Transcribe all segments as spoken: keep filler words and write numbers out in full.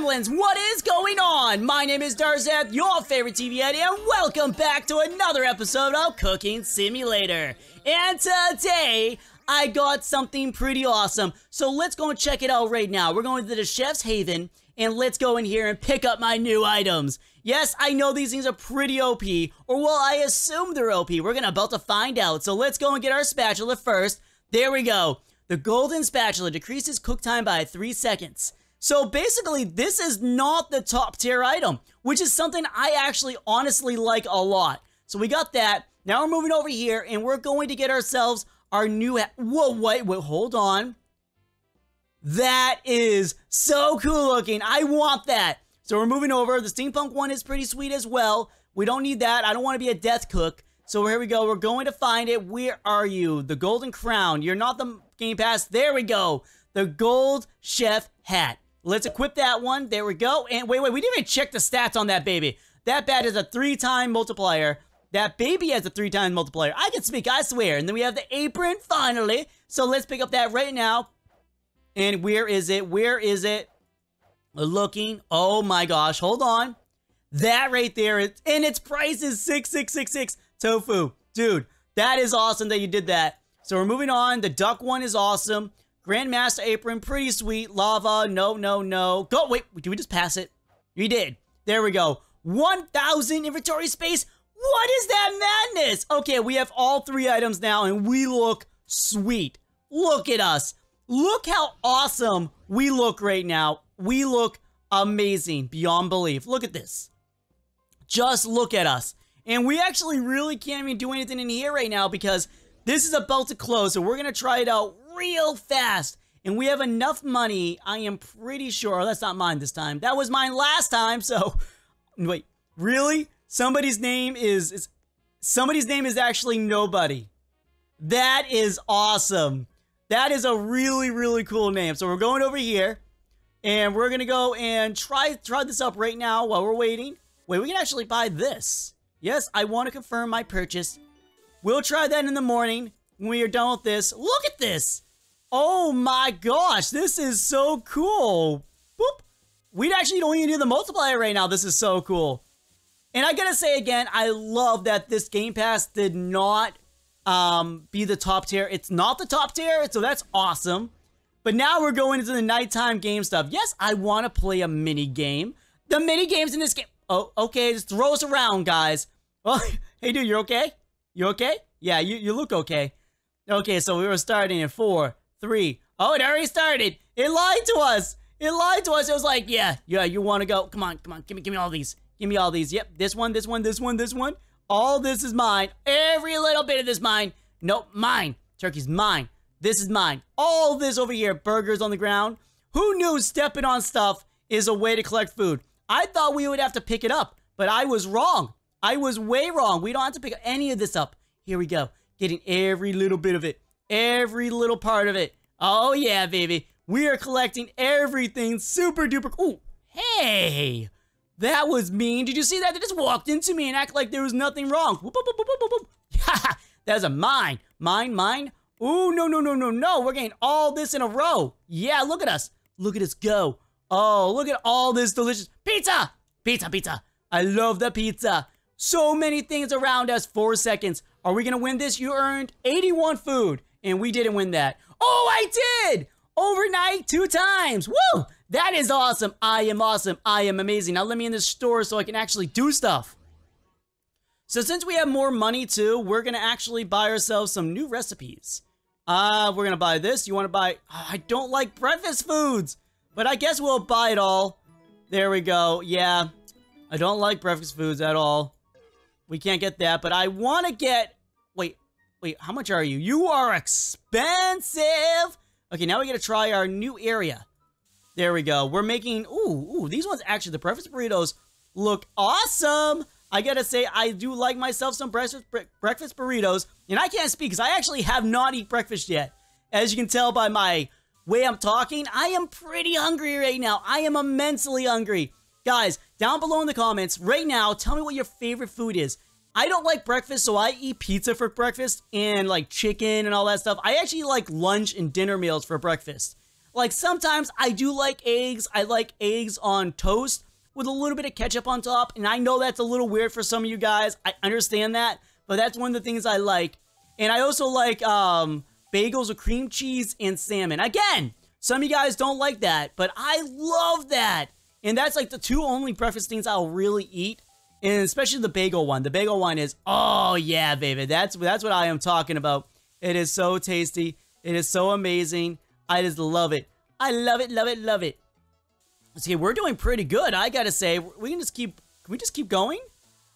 Gremlins, what is going on? My name is Darzeth, your favorite T V Eddie, and welcome back to another episode of Cooking Simulator. And today, I got something pretty awesome. So let's go and check it out right now. We're going to the Chef's Haven, and let's go in here and pick up my new items. Yes, I know these things are pretty O P, or well, I assume they're O P. We're gonna about to find out. So let's go and get our spatula first. There we go. The golden spatula decreases cook time by three seconds. So basically, this is not the top tier item, which is something I actually honestly like a lot. So we got that. Now we're moving over here, and we're going to get ourselves our new... Whoa, wait, wait, hold on. That is so cool looking. I want that. So we're moving over. The steampunk one is pretty sweet as well. We don't need that. I don't want to be a death cook. So here we go. We're going to find it. Where are you? The golden crown. You're not the Game Pass. There we go. The gold chef hat. Let's equip that one. There we go. And wait, wait. We didn't even check the stats on that baby. That bat is a three-time multiplier. That baby has a three-time multiplier. I can speak, I swear. And then we have the apron, finally. So let's pick up that right now. And where is it? Where is it? Looking. Oh, my gosh. Hold on. That right there. Is, and its price is six six six six. Tofu, dude, that is awesome that you did that. So we're moving on. The duck one is awesome. Grandmaster apron, pretty sweet. Lava, no, no, no. Go, wait, did we just pass it? We did. There we go. one thousand inventory space. What is that madness? Okay, we have all three items now, and we look sweet. Look at us. Look how awesome we look right now. We look amazing beyond belief. Look at this. Just look at us. And we actually really can't even do anything in here right now because this is about to close. So we're going to try it out real fast. And we have enough money, I am pretty sure. That's not mine this time. That was mine last time. So, wait, really? Somebody's name is, is somebody's name is actually nobody. That is awesome. That is a really, really cool name. So we're going over here. And we're going to go and try, try this up right now while we're waiting. Wait, we can actually buy this. Yes, I want to confirm my purchase. We'll try that in the morning when we are done with this. Look at this. Oh my gosh, this is so cool. Boop. We actually don't even do the multiplier right now. This is so cool. And I gotta say again, I love that this Game Pass did not um, be the top tier. It's not the top tier, so that's awesome. But now we're going into the nighttime game stuff. Yes, I want to play a mini game. The mini games in this game. Oh, okay, just throw us around, guys. Well, hey, dude, you're okay? You okay? Yeah, you, you look okay. Okay, so we were starting in four, three. Oh, it already started. It lied to us. It lied to us. It was like, yeah, yeah, you want to go. Come on, come on, give me, give me all these. Give me all these. Yep, this one, this one, this one, this one. All this is mine. Every little bit of this mine. Nope, mine. Turkey's mine. This is mine. All this over here. Burgers on the ground. Who knew stepping on stuff is a way to collect food? I thought we would have to pick it up, but I was wrong. I was way wrong. We don't have to pick any of this up. Here we go. Getting every little bit of it. Every little part of it. Oh, yeah, baby. We are collecting everything super duper. Ooh, hey. That was mean. Did you see that? They just walked into me and act like there was nothing wrong. Whoop, whoop, whoop, whoop, whoop. Yeah, that's a mine. Mine, mine. Ooh, no, no, no, no, no. We're getting all this in a row. Yeah, look at us. Look at us go. Oh, look at all this delicious pizza! Pizza, pizza. I love the pizza. So many things around us. Four seconds. Are we going to win this? You earned eighty-one food, and we didn't win that. Oh, I did! Overnight, two times. Woo! That is awesome. I am awesome. I am amazing. Now let me in this store so I can actually do stuff. So since we have more money, too, we're going to actually buy ourselves some new recipes. Uh, we're going to buy this. You want to buy... Oh, I don't like breakfast foods. But I guess we'll buy it all. There we go. Yeah. I don't like breakfast foods at all. We can't get that. But I want to get... Wait. Wait. How much are you? You are expensive. Okay. Now we got to try our new area. There we go. We're making... Ooh. Ooh. These ones actually... The breakfast burritos look awesome. I got to say, I do like myself some breakfast, breakfast burritos. And I can't speak because I actually have not eaten breakfast yet. As you can tell by my... way I'm talking, I am pretty hungry right now. I am immensely hungry. Guys, down below in the comments, right now, tell me what your favorite food is. I don't like breakfast, so I eat pizza for breakfast and like chicken and all that stuff. I actually like lunch and dinner meals for breakfast. Like, sometimes I do like eggs. I like eggs on toast with a little bit of ketchup on top. And I know that's a little weird for some of you guys. I understand that. But that's one of the things I like. And I also like um, bagels with cream cheese and salmon. Again, some of you guys don't like that. But I love that. And that's like the two only breakfast things I'll really eat. And especially the bagel one. The bagel one is, oh yeah, baby. That's, that's what I am talking about. It is so tasty. It is so amazing. I just love it. I love it, love it, love it. See, we're doing pretty good, I gotta say. We can just keep, can we just keep going?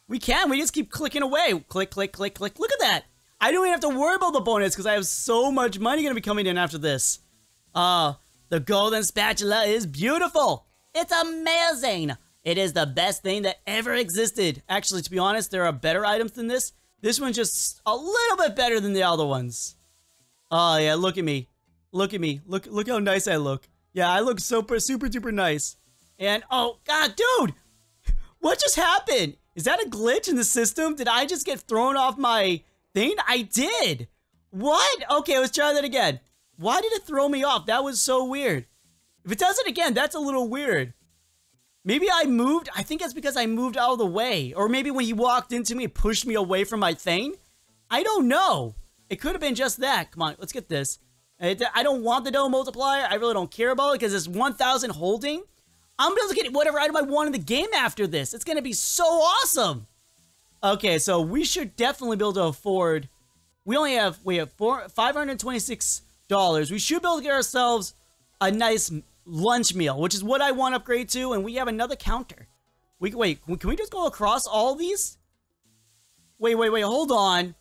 We can, we just keep clicking away. Click, click, click, click. Look at that. I don't even have to worry about the bonus because I have so much money gonna be coming in after this. Uh, the golden spatula is beautiful. It's amazing. It is the best thing that ever existed. Actually, to be honest, there are better items than this. This one's just a little bit better than the other ones. Oh, yeah, look at me. Look at me. Look look how nice I look. Yeah, I look super, super duper nice. And, oh, God, dude! What just happened? Is that a glitch in the system? Did I just get thrown off my thing? I did! What? Okay, let's try that again. Why did it throw me off? That was so weird. If it does it again, that's a little weird. Maybe I moved. I think that's because I moved out of the way. Or maybe when he walked into me, it pushed me away from my thing. I don't know. It could have been just that. Come on, let's get this. I don't want the double multiplier. I really don't care about it because it's one thousand holding. I'm going to get whatever item I want in the game after this. It's going to be so awesome. Okay, so we should definitely be able to afford. We only have, we have four, five hundred twenty-six dollars. We should be able to get ourselves a nice lunch meal, which is what I want to upgrade to, and we have another counter. We can wait, can we just go across all these? Wait, wait, wait, hold on.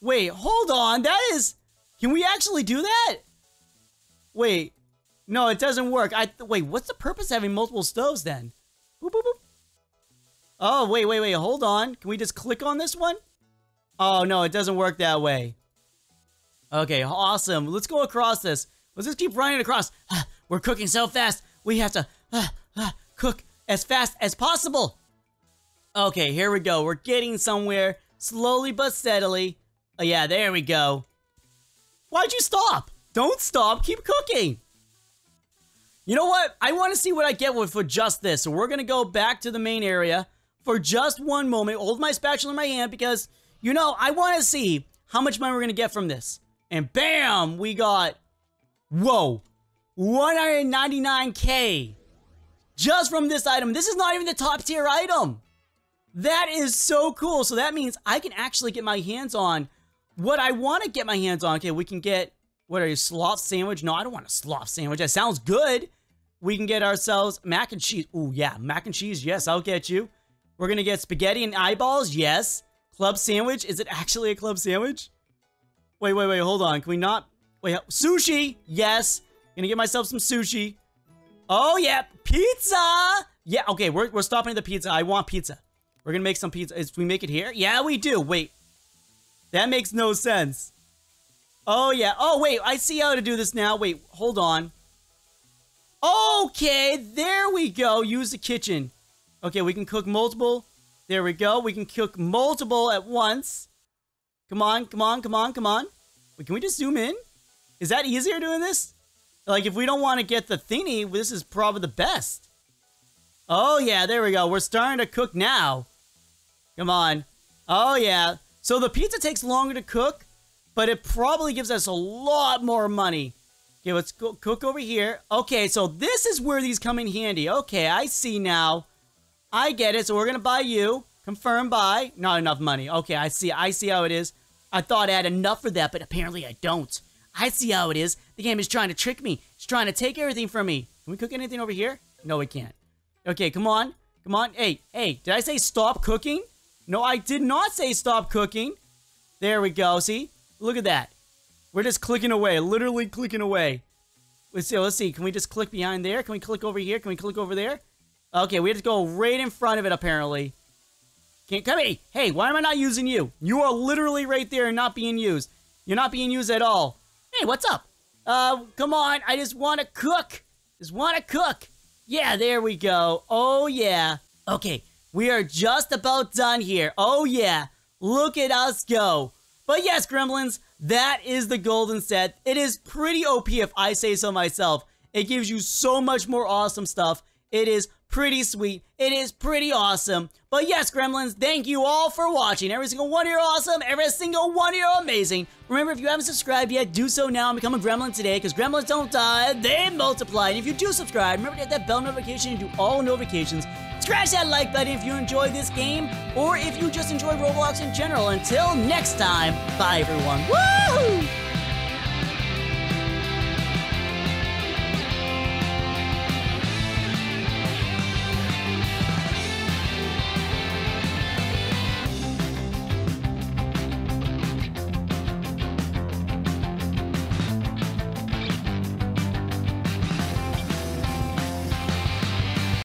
Wait, hold on. That is, can we actually do that? Wait. No, it doesn't work. I wait, what's the purpose of having multiple stoves then? Boop, boop, boop. Oh, wait, wait, wait, hold on. Can we just click on this one? Oh no, it doesn't work that way. Okay, awesome. Let's go across this. Let's just keep running across. We're cooking so fast. We have to uh, uh, cook as fast as possible. Okay, here we go. We're getting somewhere. Slowly but steadily. Oh, yeah, there we go. Why'd you stop? Don't stop. Keep cooking. You know what? I want to see what I get with for just this. So we're going to go back to the main area for just one moment. Hold my spatula in my hand because, you know, I want to see how much money we're going to get from this. And bam, we got, whoa. one hundred ninety-nine K just from this item. This is not even the top tier item. That is so cool. So that means I can actually get my hands on what I want to get my hands on. Okay, we can get, what are you, sloth sandwich? No, I don't want a sloth sandwich. That sounds good. We can get ourselves mac and cheese. Oh, yeah, mac and cheese. Yes, I'll get you. We're going to get spaghetti and eyeballs. Yes. Club sandwich. Is it actually a club sandwich? Wait, wait, wait. Hold on. Can we not? Wait, sushi. Yes. Gonna get myself some sushi. Oh, yeah. Pizza. Yeah, okay. We're, we're stopping at the pizza. I want pizza. We're gonna make some pizza. Is we make it here? Yeah, we do. Wait. That makes no sense. Oh, yeah. Oh, wait. I see how to do this now. Wait. Hold on. Okay. There we go. Use the kitchen. Okay, we can cook multiple. There we go. We can cook multiple at once. Come on. Come on. Come on. Come on. Wait, can we just zoom in? Is that easier doing this? Like, if we don't want to get the thingy, this is probably the best. Oh, yeah, there we go. We're starting to cook now. Come on. Oh, yeah. So the pizza takes longer to cook, but it probably gives us a lot more money. Okay, let's go cook over here. Okay, so this is where these come in handy. Okay, I see now. I get it. So we're going to buy you. Confirm buy. Not enough money. Okay, I see. I see how it is. I thought I had enough for that, but apparently I don't. I see how it is. The game is trying to trick me. It's trying to take everything from me. Can we cook anything over here? No, we can't. Okay, come on. Come on. Hey, hey, did I say stop cooking? No, I did not say stop cooking. There we go. See? Look at that. We're just clicking away. Literally clicking away. Let's see. Let's see. Can we just click behind there? Can we click over here? Can we click over there? Okay, we have to go right in front of it, apparently. Can't come in. Hey, why am I not using you? You are literally right there and not being used. You're not being used at all. Hey, what's up? Uh, come on. I just want to cook. Just want to cook. Yeah, there we go. Oh, yeah. Okay, we are just about done here. Oh, yeah. Look at us go. But yes, Gremlins, that is the golden set. It is pretty O P if I say so myself. It gives you so much more awesome stuff. It is pretty sweet. It is pretty awesome. But yes, Gremlins, thank you all for watching. Every single one of you are awesome. Every single one of you are amazing. Remember, if you haven't subscribed yet, do so now and become a Gremlin today, because Gremlins don't die, they multiply. And if you do subscribe, remember to hit that bell notification and do all notifications. Scratch that like button if you enjoy this game, or if you just enjoy Roblox in general. Until next time, bye everyone. Woo!